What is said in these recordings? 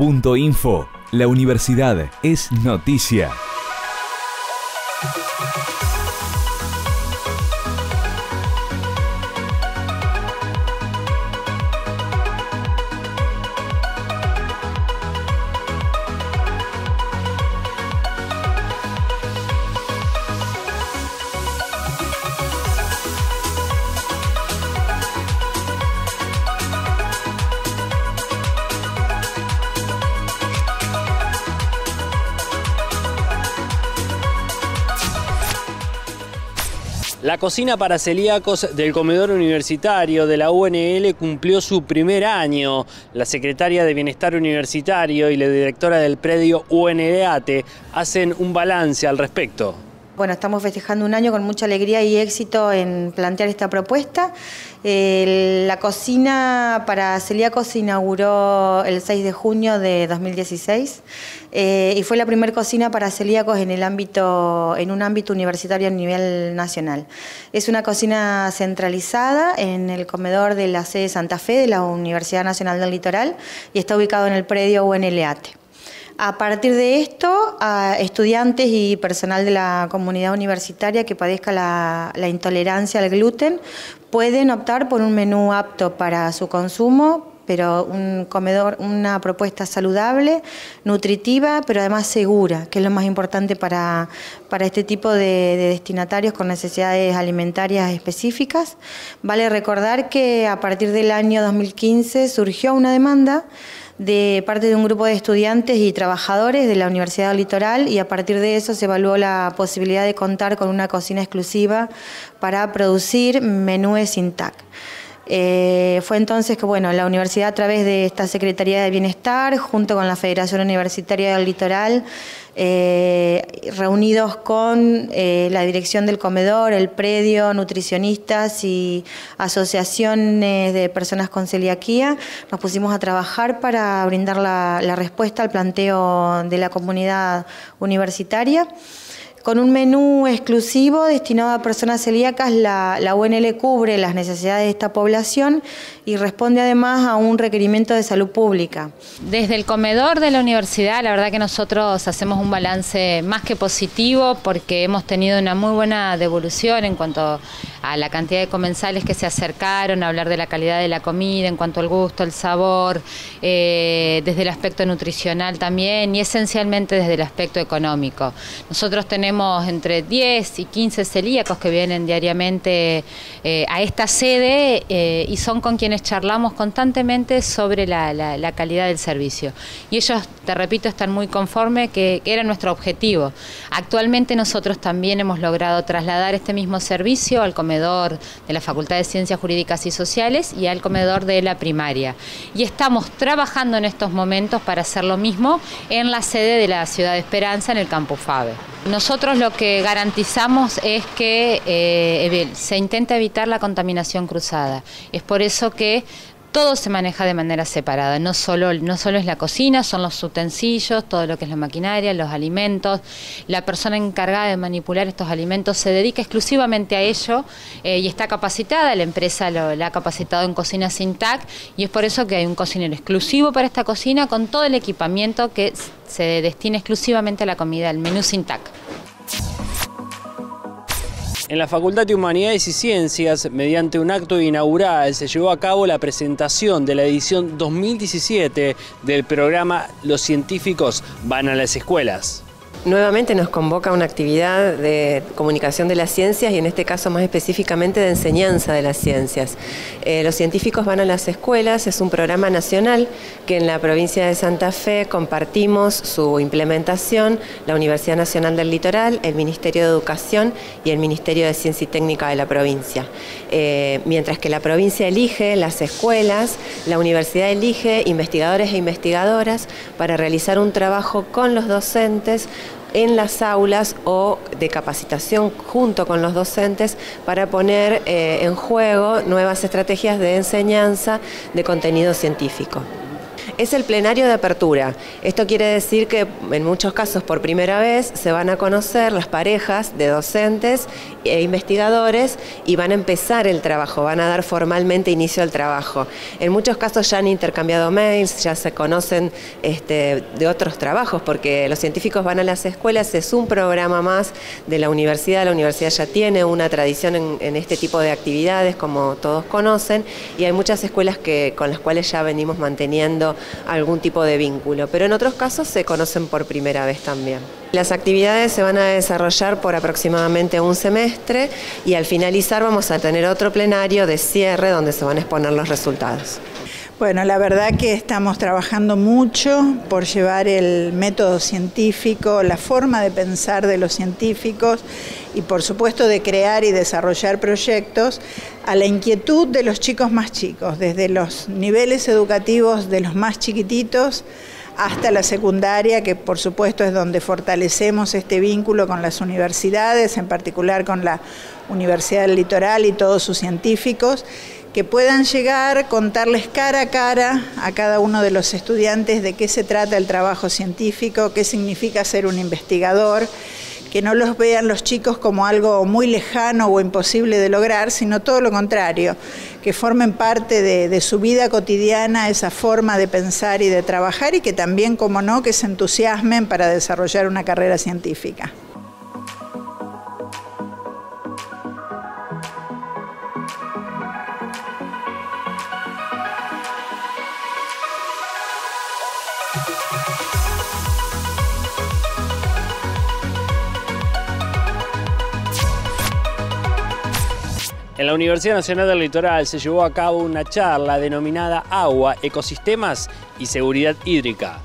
Punto Info. La universidad es noticia. La cocina para celíacos del comedor universitario de la UNL cumplió su primer año. La secretaria de Bienestar Universitario y la directora del predio UNL-ATE hacen un balance al respecto. Bueno, estamos festejando un año con mucha alegría y éxito en plantear esta propuesta. La cocina para celíacos se inauguró el 6 de junio de 2016 y fue la primera cocina para celíacos en un ámbito universitario a nivel nacional. Es una cocina centralizada en el comedor de la sede Santa Fe de la Universidad Nacional del Litoral y está ubicado en el predio UNL-ATE. A partir de esto, a estudiantes y personal de la comunidad universitaria que padezca la intolerancia al gluten pueden optar por un menú apto para su consumo, pero un comedor, una propuesta saludable, nutritiva, pero además segura, que es lo más importante para este tipo de destinatarios con necesidades alimentarias específicas. Vale recordar que a partir del año 2015 surgió una demanda de parte de un grupo de estudiantes y trabajadores de la Universidad del Litoral y a partir de eso se evaluó la posibilidad de contar con una cocina exclusiva para producir menúes sin TAC. Fue entonces que bueno, la universidad a través de esta Secretaría de Bienestar, junto con la Federación Universitaria del Litoral, reunidos con la dirección del comedor, el predio, nutricionistas y asociaciones de personas con celiaquía, nos pusimos a trabajar para brindar la respuesta al planteo de la comunidad universitaria. Con un menú exclusivo destinado a personas celíacas, la UNL cubre las necesidades de esta población y responde además a un requerimiento de salud pública. Desde el comedor de la universidad, la verdad que nosotros hacemos un balance más que positivo porque hemos tenido una muy buena devolución en cuanto a la cantidad de comensales que se acercaron a hablar de la calidad de la comida, en cuanto al gusto, el sabor, desde el aspecto nutricional también y esencialmente desde el aspecto económico. Nosotros tenemos entre 10 y 15 celíacos que vienen diariamente a esta sede y son con quienes charlamos constantemente sobre la calidad del servicio. Y ellos, te repito, están muy conformes, que era nuestro objetivo. Actualmente nosotros también hemos logrado trasladar este mismo servicio al comedor de la Facultad de Ciencias Jurídicas y Sociales y al comedor de la primaria. Y estamos trabajando en estos momentos para hacer lo mismo en la sede de la Ciudad de Esperanza, en el Campo Fave. Nosotros lo que garantizamos es que se intenta evitar la contaminación cruzada. Es por eso que todo se maneja de manera separada, no solo es la cocina, son los utensilios, todo lo que es la maquinaria, los alimentos. La persona encargada de manipular estos alimentos se dedica exclusivamente a ello y está capacitada, la empresa la ha capacitado en cocina sin TAC y es por eso que hay un cocinero exclusivo para esta cocina con todo el equipamiento que se destina exclusivamente a la comida, el menú sin TAC. En la Facultad de Humanidades y Ciencias, mediante un acto inaugural, se llevó a cabo la presentación de la edición 2017 del programa Los científicos van a las escuelas. Nuevamente nos convoca una actividad de comunicación de las ciencias y en este caso más específicamente de enseñanza de las ciencias. Los científicos van a las escuelas es un programa nacional que en la provincia de Santa Fe compartimos su implementación, la Universidad Nacional del Litoral, el Ministerio de Educación y el Ministerio de Ciencia y Técnica de la provincia. Mientras que la provincia elige las escuelas, la universidad elige investigadores e investigadoras para realizar un trabajo con los docentes en las aulas o de capacitación junto con los docentes para poner en juego nuevas estrategias de enseñanza de contenido científico. Es el plenario de apertura. Esto quiere decir que en muchos casos por primera vez se van a conocer las parejas de docentes e investigadores y van a empezar el trabajo, van a dar formalmente inicio al trabajo. En muchos casos ya han intercambiado mails, ya se conocen de otros trabajos, porque los científicos van a las escuelas, es un programa más de la universidad ya tiene una tradición en este tipo de actividades, como todos conocen, y hay muchas escuelas con las cuales ya venimos manteniendo algún tipo de vínculo, pero en otros casos se conocen por primera vez también. Las actividades se van a desarrollar por aproximadamente un semestre y al finalizar vamos a tener otro plenario de cierre donde se van a exponer los resultados. Bueno, la verdad que estamos trabajando mucho por llevar el método científico, la forma de pensar de los científicos y por supuesto de crear y desarrollar proyectos a la inquietud de los chicos más chicos, desde los niveles educativos de los más chiquititos hasta la secundaria, que por supuesto es donde fortalecemos este vínculo con las universidades, en particular con la Universidad del Litoral y todos sus científicos, que puedan llegar, contarles cara a cara a cada uno de los estudiantes de qué se trata el trabajo científico, qué significa ser un investigador, que no los vean los chicos como algo muy lejano o imposible de lograr, sino todo lo contrario, que formen parte de su vida cotidiana esa forma de pensar y de trabajar y que también, como no, que se entusiasmen para desarrollar una carrera científica. En la Universidad Nacional del Litoral se llevó a cabo una charla denominada Agua, Ecosistemas y Seguridad Hídrica.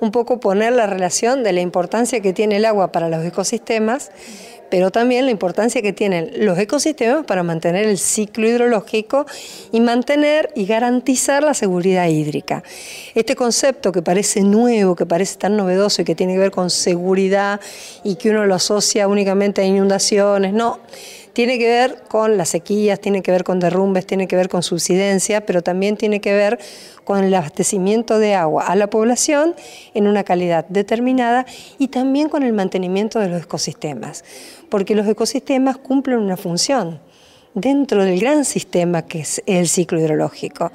Un poco poner la relación de la importancia que tiene el agua para los ecosistemas, pero también la importancia que tienen los ecosistemas para mantener el ciclo hidrológico y mantener y garantizar la seguridad hídrica. Este concepto que parece nuevo, que parece tan novedoso y que tiene que ver con seguridad y que uno lo asocia únicamente a inundaciones, no. Tiene que ver con las sequías, tiene que ver con derrumbes, tiene que ver con subsidencia, pero también tiene que ver con el abastecimiento de agua a la población en una calidad determinada y también con el mantenimiento de los ecosistemas, porque los ecosistemas cumplen una función dentro del gran sistema que es el ciclo hidrológico.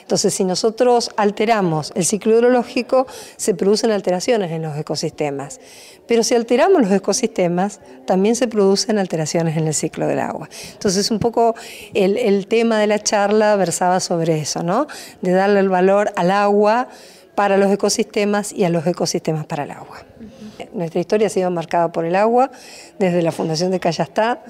Entonces, si nosotros alteramos el ciclo hidrológico, se producen alteraciones en los ecosistemas. Pero si alteramos los ecosistemas, también se producen alteraciones en el ciclo del agua. Entonces, un poco el tema de la charla versaba sobre eso, ¿no? De darle el valor al agua para los ecosistemas y a los ecosistemas para el agua. Nuestra historia ha sido marcada por el agua desde la fundación de Callastá,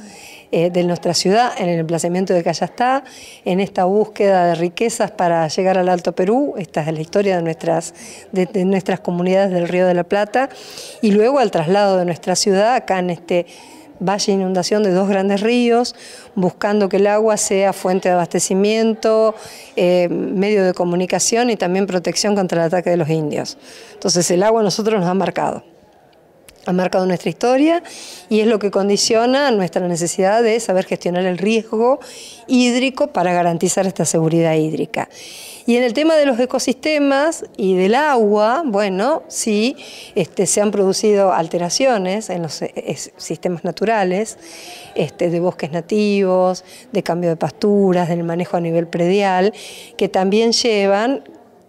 de nuestra ciudad, en el emplazamiento de Callastá, en esta búsqueda de riquezas para llegar al Alto Perú. Esta es la historia de nuestras comunidades del río de la Plata y luego al traslado de nuestra ciudad acá en este valle de inundación de dos grandes ríos, buscando que el agua sea fuente de abastecimiento, medio de comunicación y también protección contra el ataque de los indios. Entonces el agua a nosotros nos ha marcado nuestra historia y es lo que condiciona nuestra necesidad de saber gestionar el riesgo hídrico para garantizar esta seguridad hídrica. Y en el tema de los ecosistemas y del agua, bueno, sí, se han producido alteraciones en los sistemas naturales, de bosques nativos, de cambio de pasturas, del manejo a nivel predial, que también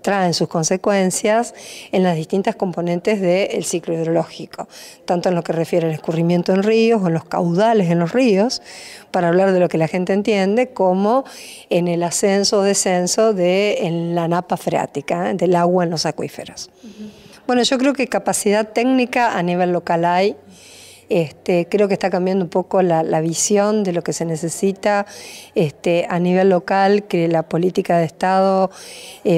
traen sus consecuencias en las distintas componentes del ciclo hidrológico, tanto en lo que refiere al escurrimiento en ríos o en los caudales en los ríos, para hablar de lo que la gente entiende, como en el ascenso o descenso en la napa freática, del agua en los acuíferos. Bueno, yo creo que capacidad técnica a nivel local hay. Creo que está cambiando un poco la visión de lo que se necesita a nivel local, que la política de Estado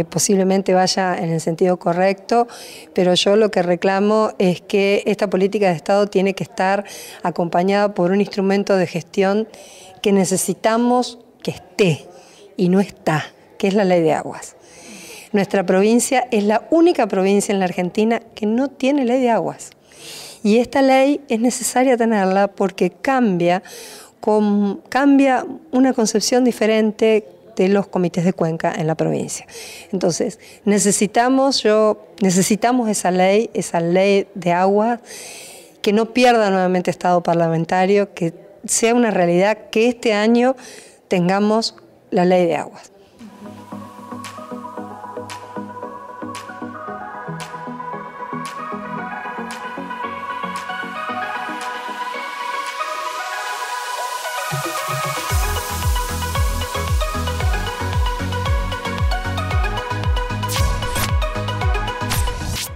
posiblemente vaya en el sentido correcto, pero yo lo que reclamo es que esta política de Estado tiene que estar acompañada por un instrumento de gestión que necesitamos que esté y no está, que es la Ley de Aguas. Nuestra provincia es la única provincia en la Argentina que no tiene Ley de Aguas. Y esta ley es necesaria tenerla porque cambia una concepción diferente, de los comités de cuenca en la provincia. Entonces, necesitamos esa ley de agua que no pierda nuevamente estado parlamentario, que sea una realidad que este año tengamos la ley de aguas.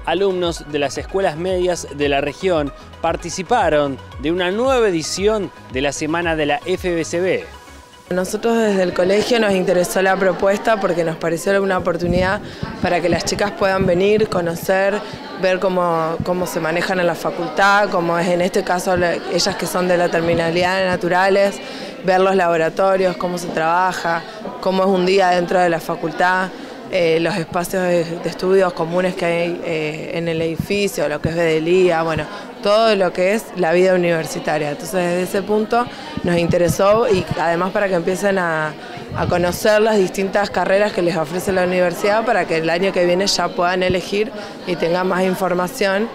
Alumnos de las escuelas medias de la región participaron de una nueva edición de la Semana de la FBCB. Nosotros desde el colegio nos interesó la propuesta porque nos pareció una oportunidad para que las chicas puedan venir, conocer, ver cómo se manejan en la facultad, cómo es en este caso ellas que son de la terminalidad de naturales, ver los laboratorios, cómo se trabaja, cómo es un día dentro de la facultad. Los espacios de estudios comunes que hay en el edificio, lo que es vedelía, bueno, todo lo que es la vida universitaria. Entonces desde ese punto nos interesó y además para que empiecen a conocer las distintas carreras que les ofrece la universidad para que el año que viene ya puedan elegir y tengan más información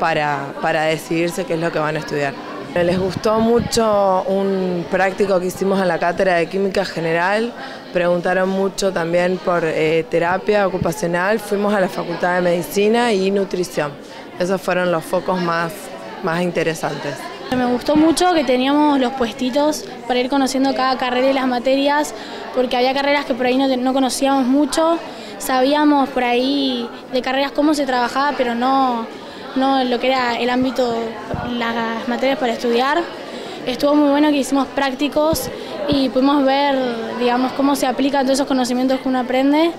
para decidirse qué es lo que van a estudiar. Les gustó mucho un práctico que hicimos en la cátedra de Química General, preguntaron mucho también por terapia ocupacional, fuimos a la Facultad de Medicina y Nutrición. Esos fueron los focos más interesantes. Me gustó mucho que teníamos los puestitos para ir conociendo cada carrera y las materias, porque había carreras que por ahí no conocíamos mucho, sabíamos por ahí de carreras cómo se trabajaba, pero no lo que era el ámbito, las materias para estudiar. Estuvo muy bueno que hicimos prácticos y pudimos ver, digamos, cómo se aplican todos esos conocimientos que uno aprende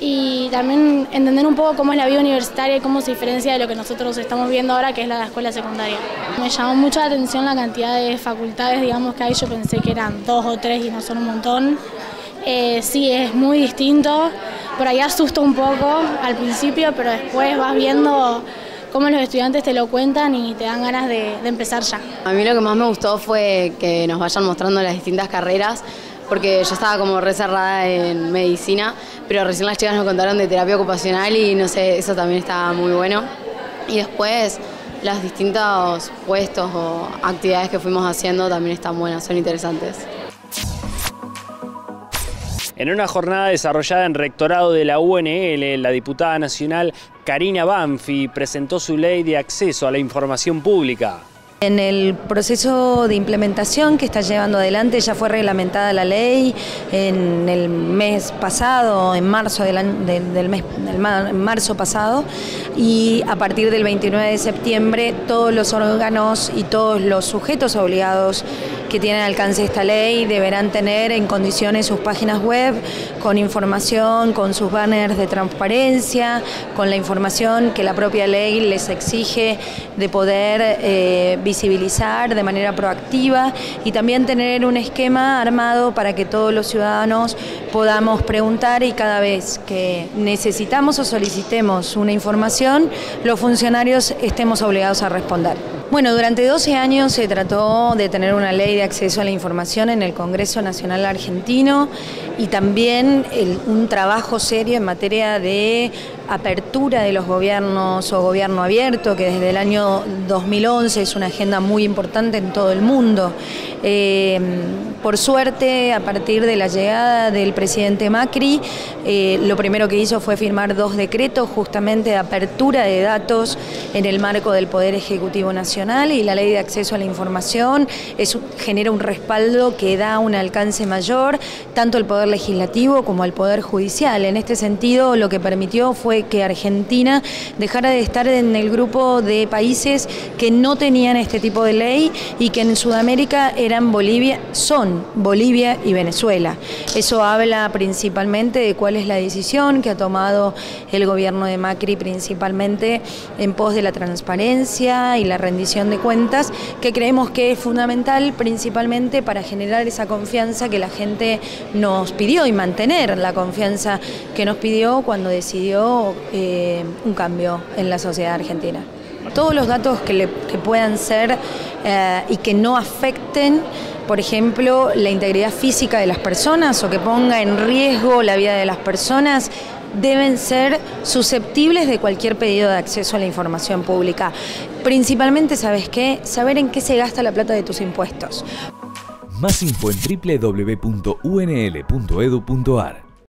y también entender un poco cómo es la vida universitaria y cómo se diferencia de lo que nosotros estamos viendo ahora, que es la escuela secundaria. Me llamó mucho la atención la cantidad de facultades, digamos, que hay. Yo pensé que eran 2 o 3 y no son un montón. Sí, es muy distinto. Por ahí asusta un poco al principio, pero después vas viendo cómo los estudiantes te lo cuentan y te dan ganas de empezar ya. A mí lo que más me gustó fue que nos vayan mostrando las distintas carreras, porque yo estaba como re cerrada en medicina, pero recién las chicas nos contaron de terapia ocupacional y no sé, eso también estaba muy bueno. Y después los distintos puestos o actividades que fuimos haciendo también están buenas, son interesantes. En una jornada desarrollada en rectorado de la UNL, la diputada nacional Karina Banfi presentó su Ley de Acceso a la Información Pública. En el proceso de implementación que está llevando adelante ya fue reglamentada la ley en el mes pasado, en marzo pasado, y a partir del 29 de septiembre todos los órganos y todos los sujetos obligados que tienen alcance esta ley deberán tener en condiciones sus páginas web con información, con sus banners de transparencia, con la información que la propia ley les exige de poder visibilizar de manera proactiva y también tener un esquema armado para que todos los ciudadanos podamos preguntar y cada vez que necesitamos o solicitemos una información, los funcionarios estemos obligados a responder. Bueno, durante 12 años se trató de tener una ley de acceso a la información en el Congreso Nacional Argentino y también un trabajo serio en materia de apertura de los gobiernos o gobierno abierto, que desde el año 2011 es una agenda muy importante en todo el mundo. Por suerte, a partir de la llegada del presidente Macri, lo primero que hizo fue firmar 2 decretos justamente de apertura de datos en el marco del Poder Ejecutivo Nacional. Y la ley de acceso a la información genera un respaldo que da un alcance mayor tanto al Poder Legislativo como al Poder Judicial. En este sentido, lo que permitió fue que Argentina dejara de estar en el grupo de países que no tenían este tipo de ley y que en Sudamérica son Bolivia y Venezuela. Eso habla principalmente de cuál es la decisión que ha tomado el gobierno de Macri, principalmente en pos de la transparencia y la rendición de cuentas, que creemos que es fundamental principalmente para generar esa confianza que la gente nos pidió y mantener la confianza que nos pidió cuando decidió un cambio en la sociedad argentina. Todos los datos que puedan ser y que no afecten, por ejemplo, la integridad física de las personas o que ponga en riesgo la vida de las personas, deben ser susceptibles de cualquier pedido de acceso a la información pública. Principalmente, ¿sabes qué? Saber en qué se gasta la plata de tus impuestos. Más info en www.unl.edu.ar.